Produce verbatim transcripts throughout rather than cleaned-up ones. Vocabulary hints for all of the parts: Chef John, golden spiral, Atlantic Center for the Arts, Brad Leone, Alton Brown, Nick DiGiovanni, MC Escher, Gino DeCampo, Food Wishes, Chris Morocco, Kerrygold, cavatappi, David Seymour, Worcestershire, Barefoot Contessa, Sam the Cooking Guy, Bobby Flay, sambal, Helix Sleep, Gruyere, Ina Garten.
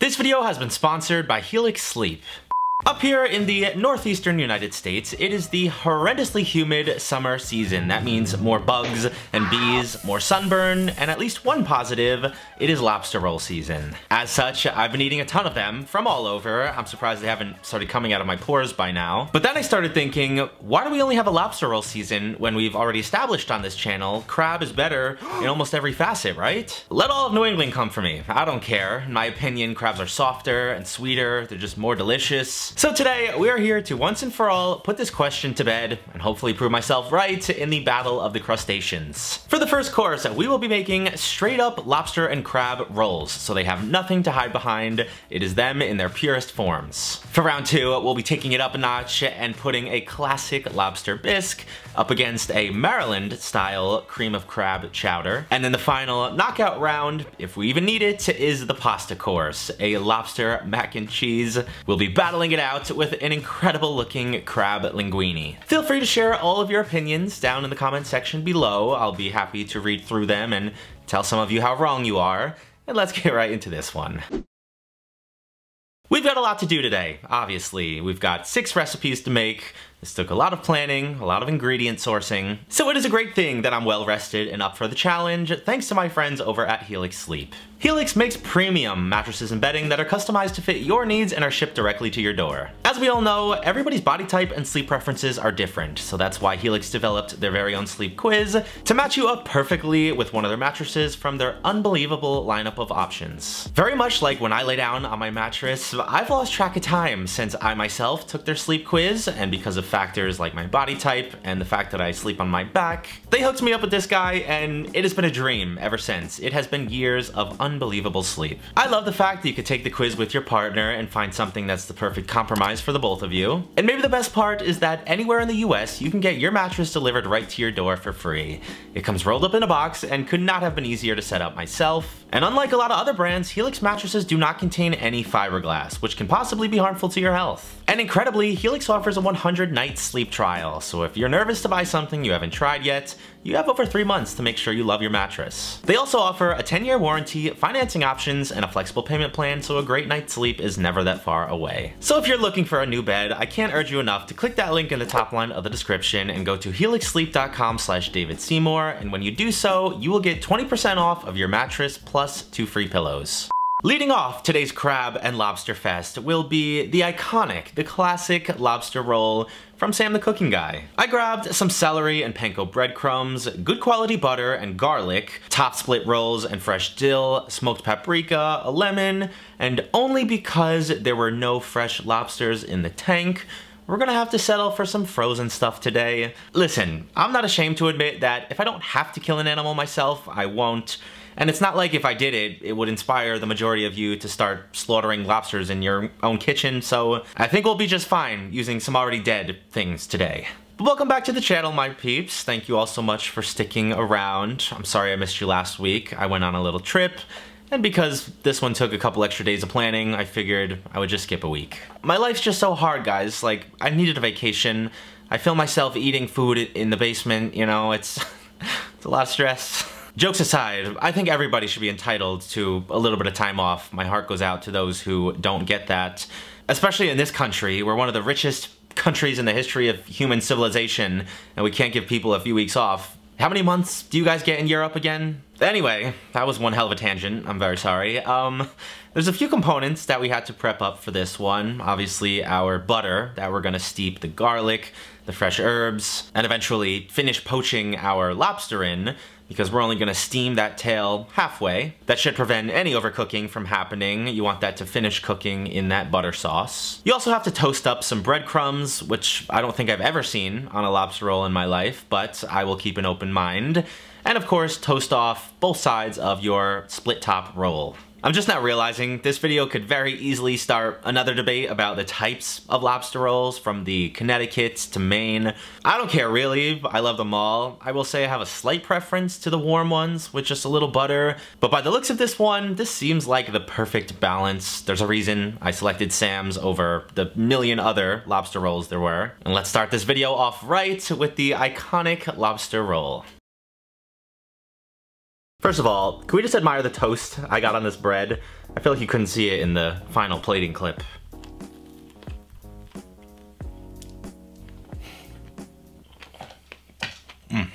This video has been sponsored by Helix Sleep. Up here in the northeastern United States, it is the horrendously humid summer season. That means more bugs and bees, more sunburn, and at least one positive, it is lobster roll season. As such, I've been eating a ton of them from all over. I'm surprised they haven't started coming out of my pores by now. But then I started thinking, why do we only have a lobster roll season when we've already established on this channel crab is better in almost every facet, right? Let all of New England come for me. I don't care. In my opinion, crabs are softer and sweeter. They're just more delicious. So today, we are here to once and for all put this question to bed and hopefully prove myself right in the battle of the crustaceans. For the first course, we will be making straight up lobster and crab rolls, so they have nothing to hide behind. It is them in their purest forms. For round two, we'll be taking it up a notch and putting a classic lobster bisque up against a Maryland style cream of crab chowder. And then the final knockout round, if we even need it, is the pasta course, a lobster mac and cheese. We'll be battling it out with an incredible looking crab linguine. Feel free to share all of your opinions down in the comment section below. I'll be happy to read through them and tell some of you how wrong you are. And let's get right into this one. We've got a lot to do today, obviously. We've got six recipes to make. This took a lot of planning, a lot of ingredient sourcing. So it is a great thing that I'm well rested and up for the challenge, thanks to my friends over at Helix Sleep. Helix makes premium mattresses and bedding that are customized to fit your needs and are shipped directly to your door. As we all know, everybody's body type and sleep preferences are different, so that's why Helix developed their very own sleep quiz to match you up perfectly with one of their mattresses from their unbelievable lineup of options. Very much like when I lay down on my mattress, I've lost track of time since I myself took their sleep quiz, and because of factors like my body type and the fact that I sleep on my back, they hooked me up with this guy, and it has been a dream ever since. It has been years of unbelievable Unbelievable sleep. I love the fact that you could take the quiz with your partner and find something that's the perfect compromise for the both of you. And maybe the best part is that anywhere in the U S, you can get your mattress delivered right to your door for free. It comes rolled up in a box and could not have been easier to set up myself. And unlike a lot of other brands, Helix mattresses do not contain any fiberglass, which can possibly be harmful to your health. And incredibly, Helix offers a one hundred night sleep trial, so if you're nervous to buy something you haven't tried yet, you have over three months to make sure you love your mattress. They also offer a ten year warranty, financing options, and a flexible payment plan, so a great night's sleep is never that far away. So if you're looking for a new bed, I can't urge you enough to click that link in the top line of the description and go to helix sleep dot com slash David Seymour, and when you do so, you will get twenty percent off of your mattress plus two free pillows. Leading off today's crab and lobster fest will be the iconic, the classic lobster roll from Sam the Cooking Guy. I grabbed some celery and panko breadcrumbs, good quality butter and garlic, top split rolls and fresh dill, smoked paprika, a lemon, and only because there were no fresh lobsters in the tank, we're gonna have to settle for some frozen stuff today. Listen, I'm not ashamed to admit that if I don't have to kill an animal myself, I won't. And it's not like if I did it, it would inspire the majority of you to start slaughtering lobsters in your own kitchen, so I think we'll be just fine using some already dead things today. Welcome back to the channel, my peeps. Thank you all so much for sticking around. I'm sorry I missed you last week. I went on a little trip. And because this one took a couple extra days of planning, I figured I would just skip a week. My life's just so hard, guys. Like, I needed a vacation. I feel myself eating food in the basement, you know, it's, it's a lot of stress. Jokes aside, I think everybody should be entitled to a little bit of time off. My heart goes out to those who don't get that. Especially in this country, we're one of the richest countries in the history of human civilization, and we can't give people a few weeks off. How many months do you guys get in Europe again? Anyway, that was one hell of a tangent. I'm very sorry. Um, there's a few components that we had to prep up for this one. Obviously, our butter that we're gonna steep the garlic, the fresh herbs, and eventually finish poaching our lobster in, because we're only gonna steam that tail halfway. That should prevent any overcooking from happening. You want that to finish cooking in that butter sauce. You also have to toast up some breadcrumbs, which I don't think I've ever seen on a lobster roll in my life, but I will keep an open mind. And of course, toast off both sides of your split top roll. I'm just not realizing this video could very easily start another debate about the types of lobster rolls, from the Connecticut to Maine. I don't care really, I love them all. I will say I have a slight preference to the warm ones with just a little butter, but by the looks of this one, this seems like the perfect balance. There's a reason I selected Sam's over the million other lobster rolls there were. And let's start this video off right with the iconic lobster roll. First of all, can we just admire the toast I got on this bread? I feel like you couldn't see it in the final plating clip. Mm.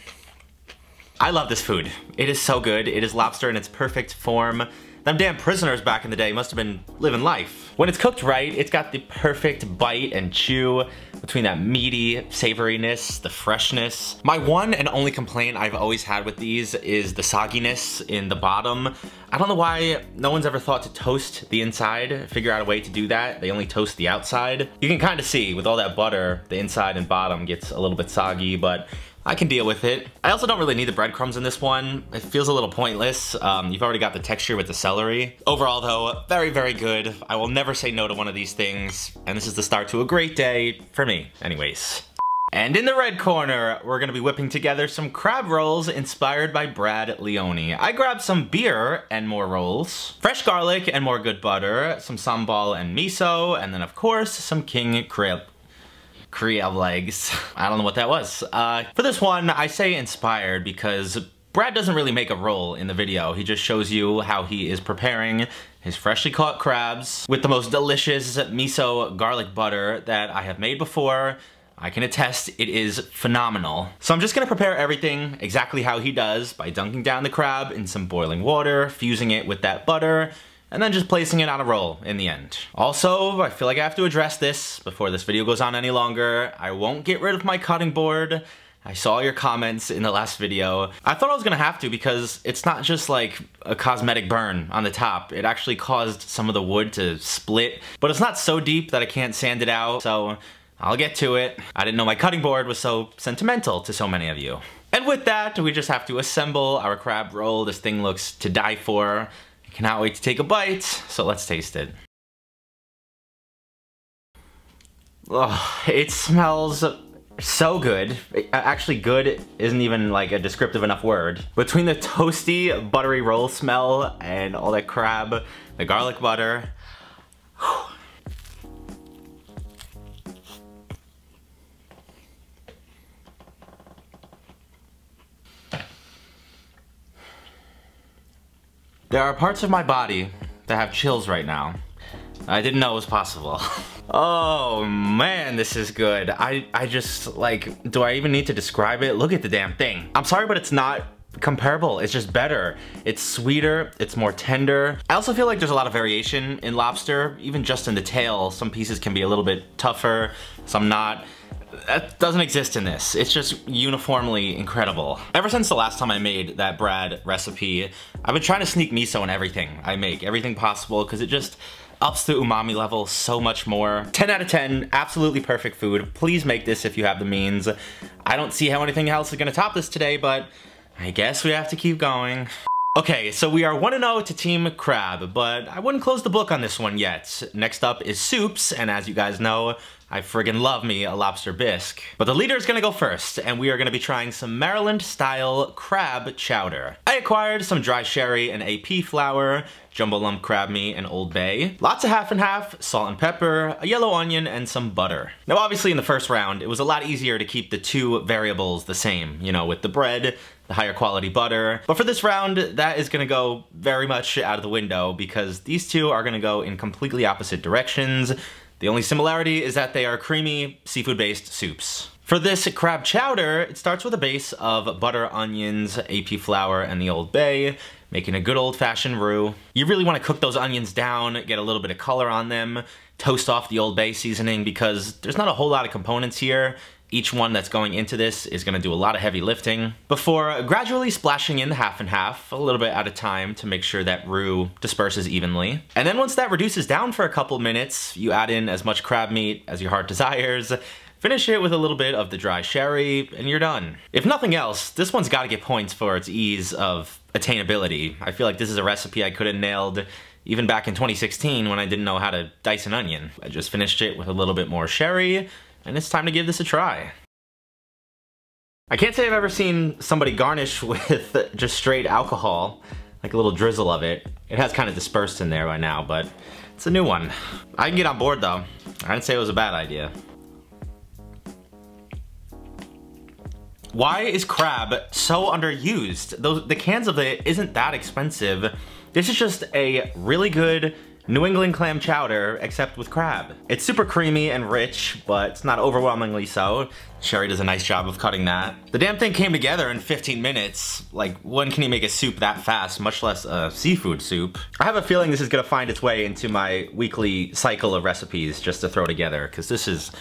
I love this food. It is so good. It is lobster in its perfect form. Them damn prisoners back in the day must have been living life. When it's cooked right, it's got the perfect bite and chew between that meaty savoriness, the freshness. My one and only complaint I've always had with these is the sogginess in the bottom. I don't know why no one's ever thought to toast the inside, figure out a way to do that. They only toast the outside. You can kind of see with all that butter, the inside and bottom gets a little bit soggy, but I can deal with it. I also don't really need the breadcrumbs in this one. It feels a little pointless. Um, you've already got the texture with the celery. Overall though, very, very good. I will never say no to one of these things. And this is the start to a great day for me, anyways. And in the red corner, we're gonna be whipping together some crab rolls inspired by Brad Leone. I grabbed some beer and more rolls, fresh garlic and more good butter, some sambal and miso, and then of course, some king crab. Crab legs. I don't know what that was. Uh, for this one, I say inspired because Brad doesn't really make a roll in the video. He just shows you how he is preparing his freshly caught crabs with the most delicious miso garlic butter that I have made before. I can attest it is phenomenal. So I'm just gonna prepare everything exactly how he does by dunking down the crab in some boiling water, fusing it with that butter, and then just placing it on a roll in the end. Also, I feel like I have to address this before this video goes on any longer. I won't get rid of my cutting board. I saw your comments in the last video. I thought I was gonna have to because it's not just like a cosmetic burn on the top. It actually caused some of the wood to split, but it's not so deep that I can't sand it out, so I'll get to it. I didn't know my cutting board was so sentimental to so many of you. And with that, we just have to assemble our crab roll. This thing looks to die for. Cannot wait to take a bite, so let's taste it. Oh, it smells so good. It, actually, good isn't even like a descriptive enough word. Between the toasty, buttery roll smell and all that crab, the garlic butter. There are parts of my body that have chills right now. I didn't know it was possible. Oh man, this is good. I, I just like, do I even need to describe it? Look at the damn thing. I'm sorry, but it's not comparable. It's just better. It's sweeter, it's more tender. I also feel like there's a lot of variation in lobster, even just in the tail. Some pieces can be a little bit tougher, some not. That doesn't exist in this. It's just uniformly incredible. Ever since the last time I made that Brad recipe, I've been trying to sneak miso in everything I make, everything possible, because it just ups the umami level so much more. ten out of ten, absolutely perfect food. Please make this if you have the means. I don't see how anything else is gonna top this today, but I guess we have to keep going. Okay, so we are one and oh to Team Crab, but I wouldn't close the book on this one yet. Next up is soups, and as you guys know, I friggin' love me a lobster bisque. But the leader is gonna go first, and we are gonna be trying some Maryland-style crab chowder. I acquired some dry sherry and A P flour, jumbo lump crab meat and Old Bay, lots of half and half, salt and pepper, a yellow onion, and some butter. Now obviously in the first round, it was a lot easier to keep the two variables the same, you know, with the bread, the higher quality butter. But for this round, that is gonna go very much out of the window because these two are gonna go in completely opposite directions. The only similarity is that they are creamy, seafood-based soups. For this crab chowder, it starts with a base of butter, onions, A P flour, and the Old Bay, making a good old-fashioned roux. You really want to cook those onions down, get a little bit of color on them, toast off the Old Bay seasoning because there's not a whole lot of components here. Each one that's going into this is gonna do a lot of heavy lifting before gradually splashing in half and half, a little bit at a time to make sure that roux disperses evenly. And then once that reduces down for a couple minutes, you add in as much crab meat as your heart desires, finish it with a little bit of the dry sherry, and you're done. If nothing else, this one's gotta get points for its ease of attainability. I feel like this is a recipe I could've nailed even back in twenty sixteen when I didn't know how to dice an onion. I just finished it with a little bit more sherry, and it's time to give this a try. I can't say I've ever seen somebody garnish with just straight alcohol, like a little drizzle of it. It has kind of dispersed in there by now, but it's a new one. I can get on board though. I didn't say it was a bad idea. Why is crab so underused? Those, the cans of it isn't that expensive. This is just a really good New England clam chowder, except with crab. It's super creamy and rich, but it's not overwhelmingly so. Sherry does a nice job of cutting that. The damn thing came together in fifteen minutes. Like, when can you make a soup that fast, much less a seafood soup? I have a feeling this is gonna find its way into my weekly cycle of recipes just to throw together, because this is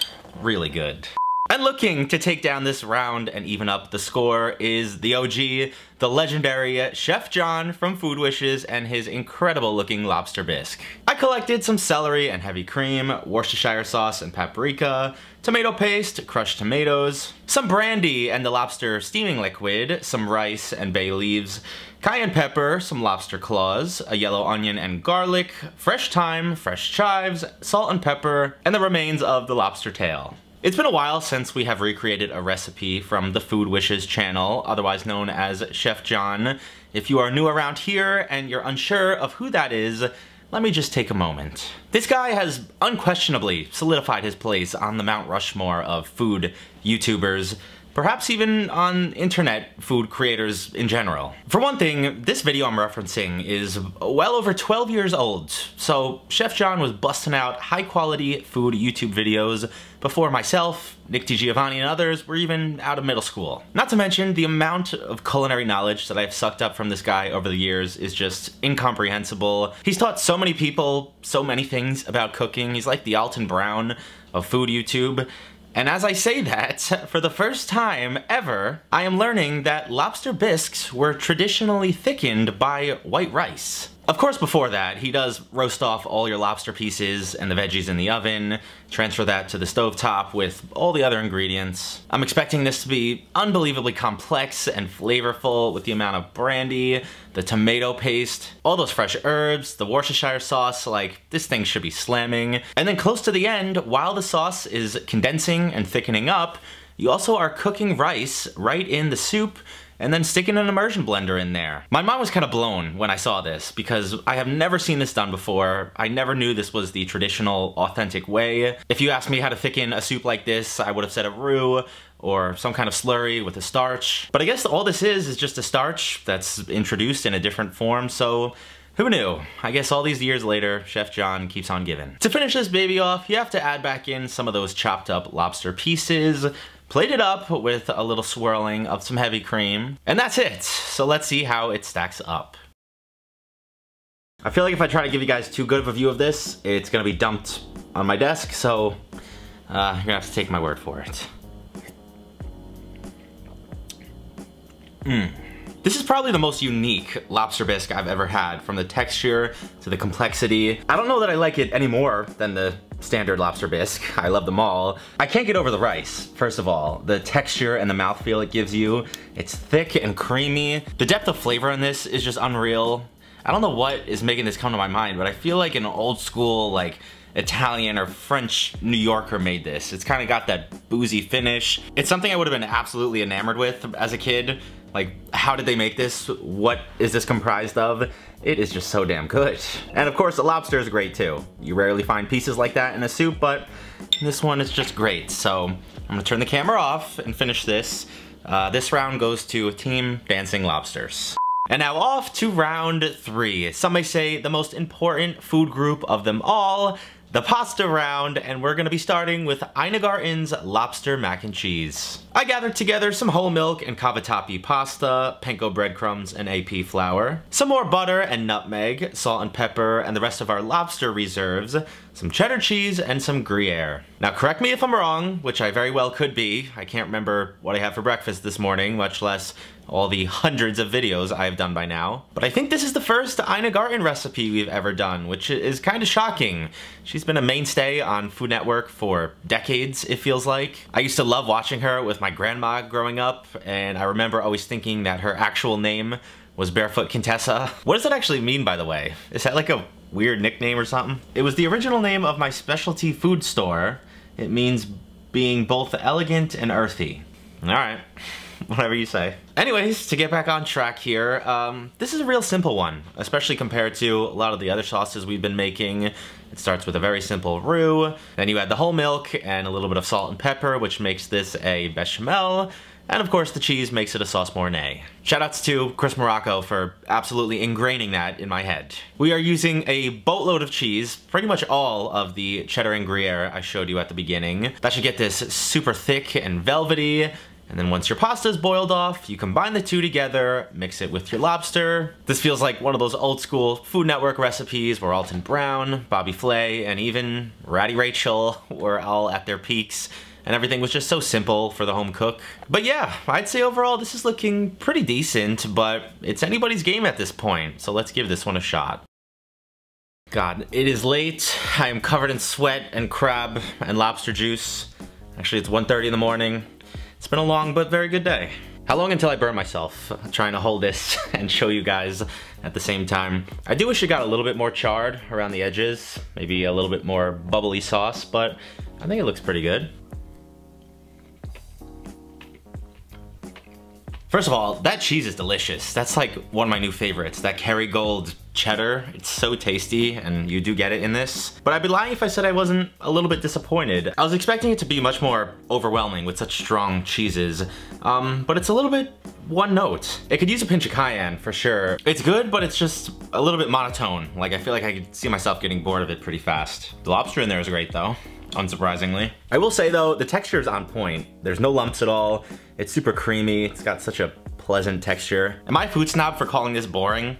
really good. And looking to take down this round and even up the score is the O G, the legendary Chef John from Food Wishes and his incredible looking lobster bisque. I collected some celery and heavy cream, Worcestershire sauce and paprika, tomato paste, crushed tomatoes, some brandy and the lobster steaming liquid, some rice and bay leaves, cayenne pepper, some lobster claws, a yellow onion and garlic, fresh thyme, fresh chives, salt and pepper, and the remains of the lobster tail. It's been a while since we have recreated a recipe from the Food Wishes channel, otherwise known as Chef John. If you are new around here and you're unsure of who that is, let me just take a moment. This guy has unquestionably solidified his place on the Mount Rushmore of food YouTubers, perhaps even on internet food creators in general. For one thing, this video I'm referencing is well over twelve years old, so Chef John was busting out high-quality food YouTube videos before myself, Nick DiGiovanni, and others were even out of middle school. Not to mention, the amount of culinary knowledge that I've sucked up from this guy over the years is just incomprehensible. He's taught so many people so many things about cooking. He's like the Alton Brown of food YouTube. And as I say that, for the first time ever, I am learning that lobster bisques were traditionally thickened by white rice. Of course, before that, he does roast off all your lobster pieces and the veggies in the oven, transfer that to the stovetop with all the other ingredients. I'm expecting this to be unbelievably complex and flavorful with the amount of brandy, the tomato paste, all those fresh herbs, the Worcestershire sauce. Like, this thing should be slamming. And then close to the end, while the sauce is condensing and thickening up, you also are cooking rice right in the soup and then sticking an immersion blender in there. My mind was kind of blown when I saw this because I have never seen this done before. I never knew this was the traditional, authentic way. If you asked me how to thicken a soup like this, I would have said a roux or some kind of slurry with a starch. But I guess all this is is just a starch that's introduced in a different form, so who knew? I guess all these years later, Chef John keeps on giving. To finish this baby off, you have to add back in some of those chopped up lobster pieces, plate it up with a little swirling of some heavy cream, and that's it. So let's see how it stacks up. I feel like if I try to give you guys too good of a view of this, it's gonna be dumped on my desk, so uh, you're gonna have to take my word for it. Mmm. This is probably the most unique lobster bisque I've ever had, from the texture to the complexity. I don't know that I like it any more than the standard lobster bisque. I love them all. I can't get over the rice, first of all. The texture and the mouthfeel it gives you, it's thick and creamy. The depth of flavor in this is just unreal. I don't know what is making this come to my mind, but I feel like an old school, like, Italian or French New Yorker made this. It's kind of got that boozy finish. It's something I would have been absolutely enamored with as a kid. Like, how did they make this? What is this comprised of? It is just so damn good. And of course, the lobster is great too. You rarely find pieces like that in a soup, but this one is just great. So I'm gonna turn the camera off and finish this. Uh, this round goes to Team Dancing Lobsters. And now off to round three. Some may say the most important food group of them all, the pasta round, and we're gonna be starting with Ina Garten's lobster mac and cheese. I gathered together some whole milk and cavatappi pasta, panko breadcrumbs and A P flour, some more butter and nutmeg, salt and pepper, and the rest of our lobster reserves, some cheddar cheese, and some Gruyere. Now correct me if I'm wrong, which I very well could be. I can't remember what I had for breakfast this morning, much less all the hundreds of videos I've done by now. But I think this is the first Ina Garten recipe we've ever done, which is kind of shocking. She's been a mainstay on Food Network for decades, it feels like. I used to love watching her with my grandma growing up, and I remember always thinking that her actual name was Barefoot Contessa. What does that actually mean, by the way? Is that like a weird nickname or something? It was the original name of my specialty food store. It means being both elegant and earthy. All right. Whatever you say. Anyways, to get back on track here, um, this is a real simple one, especially compared to a lot of the other sauces we've been making. It starts with a very simple roux, then you add the whole milk and a little bit of salt and pepper, which makes this a bechamel, And of course the cheese makes it a sauce mornay. Shoutouts to Chris Morocco for absolutely ingraining that in my head. We are using a boatload of cheese, pretty much all of the cheddar and gruyere I showed you at the beginning. That should get this super thick and velvety. And then once your pasta is boiled off, you combine the two together, mix it with your lobster. This feels like one of those old school Food Network recipes where Alton Brown, Bobby Flay, and even Ratty Rachael were all at their peaks. And everything was just so simple for the home cook. But yeah, I'd say overall this is looking pretty decent, but it's anybody's game at this point, so let's give this one a shot. God, it is late. I am covered in sweat and crab and lobster juice. Actually, it's one thirty in the morning. It's been a long but very good day. How long until I burn myself? I'm trying to hold this and show you guys at the same time. I do wish it got a little bit more charred around the edges, maybe a little bit more bubbly sauce, but I think it looks pretty good. First of all, that cheese is delicious. That's like one of my new favorites. That Kerrygold cheddar, it's so tasty, and you do get it in this. But I'd be lying if I said I wasn't a little bit disappointed. I was expecting it to be much more overwhelming with such strong cheeses, um, but it's a little bit one note. It could use a pinch of cayenne, for sure. It's good, but it's just a little bit monotone. Like, I feel like I could see myself getting bored of it pretty fast. The lobster in there is great, though. Unsurprisingly. I will say though, the texture is on point. There's no lumps at all. It's super creamy. It's got such a pleasant texture. Am I a food snob for calling this boring?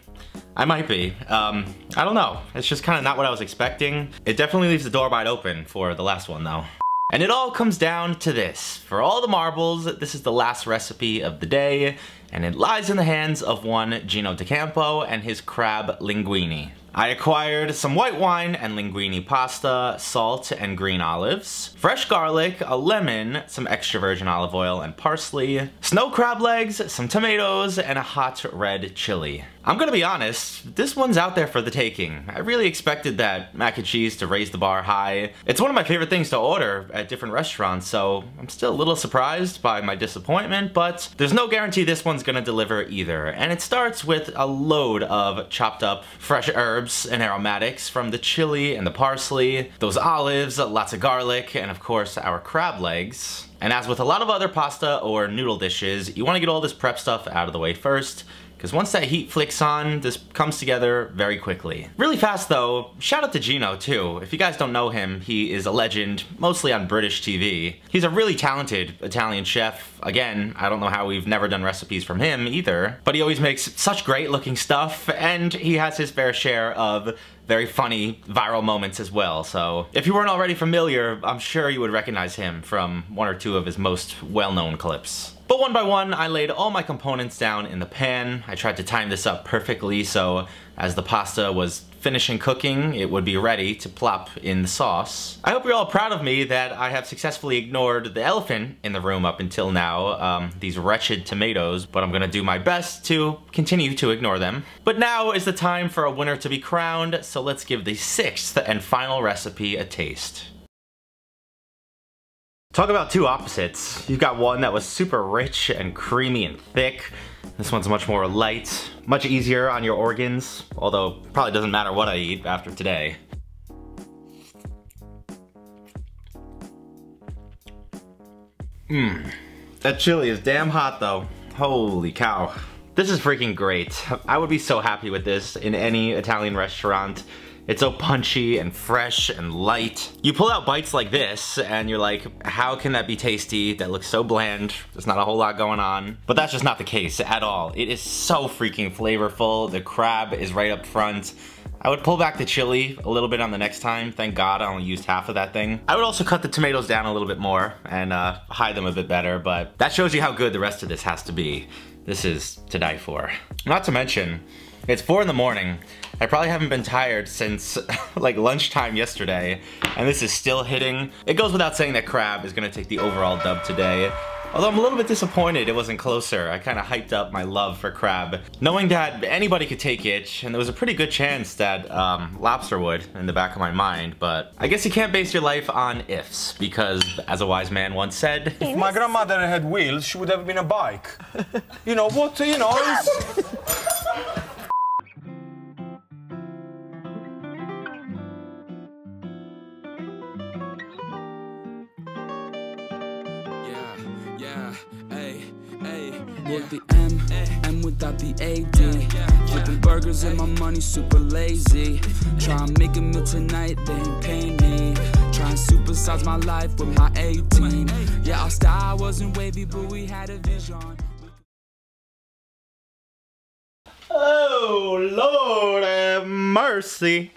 I might be. Um, I don't know. It's just kind of not what I was expecting. It definitely leaves the door wide open for the last one though. And it all comes down to this. For all the marbles, this is the last recipe of the day, and it lies in the hands of one Gino DeCampo and his crab linguine. I acquired some white wine and linguine pasta, salt and green olives, fresh garlic, a lemon, some extra virgin olive oil and parsley, snow crab legs, some tomatoes, and a hot red chili. I'm gonna be honest, this one's out there for the taking. I really expected that mac and cheese to raise the bar high. It's one of my favorite things to order at different restaurants, so I'm still a little surprised by my disappointment, but there's no guarantee this one's gonna deliver either. And it starts with a load of chopped up fresh herbs and aromatics from the chili and the parsley, those olives, lots of garlic, and of course our crab legs. And as with a lot of other pasta or noodle dishes, you want to get all this prep stuff out of the way first, because once that heat flicks on, this comes together very quickly. Really fast though, shout out to Gino too. If you guys don't know him, he is a legend, mostly on British T V. He's a really talented Italian chef. Again, I don't know how we've never done recipes from him either, but he always makes such great looking stuff, and he has his fair share of very funny viral moments as well. So if you weren't already familiar, I'm sure you would recognize him from one or two of his most well-known clips. But one by one, I laid all my components down in the pan. I tried to time this up perfectly so as the pasta was finishing cooking, it would be ready to plop in the sauce. I hope you're all proud of me that I have successfully ignored the elephant in the room up until now, um, these wretched tomatoes, but I'm gonna do my best to continue to ignore them. But now is the time for a winner to be crowned, so let's give the sixth and final recipe a taste. Talk about two opposites. You've got one that was super rich and creamy and thick. This one's much more light, much easier on your organs, although probably doesn't matter what I eat after today. Mmm. That chili is damn hot though. Holy cow. This is freaking great. I would be so happy with this in any Italian restaurant. It's so punchy and fresh and light. You pull out bites like this and you're like, how can that be tasty? That looks so bland. There's not a whole lot going on. But that's just not the case at all. It is so freaking flavorful. The crab is right up front. I would pull back the chili a little bit on the next time. Thank God I only used half of that thing. I would also cut the tomatoes down a little bit more and uh, hide them a bit better, but that shows you how good the rest of this has to be. This is to die for. Not to mention, it's four in the morning. I probably haven't been tired since like lunchtime yesterday, and this is still hitting. It goes without saying that crab is gonna take the overall dub today. Although I'm a little bit disappointed it wasn't closer. I kind of hyped up my love for crab, knowing that anybody could take it, and there was a pretty good chance that um, lobster would in the back of my mind, but I guess you can't base your life on ifs, because as a wise man once said, if my grandmother had wheels, she would have been a bike. You know, what, you know, it's... Yeah, yeah, hey. with the M, M without the A D. Flipping burgers and my money super lazy. Try and make a meal tonight, they ain't paying me. Try and supersize my life with my eighteen. Yeah, our style wasn't wavy, but we had a vision. Oh, Lord have mercy.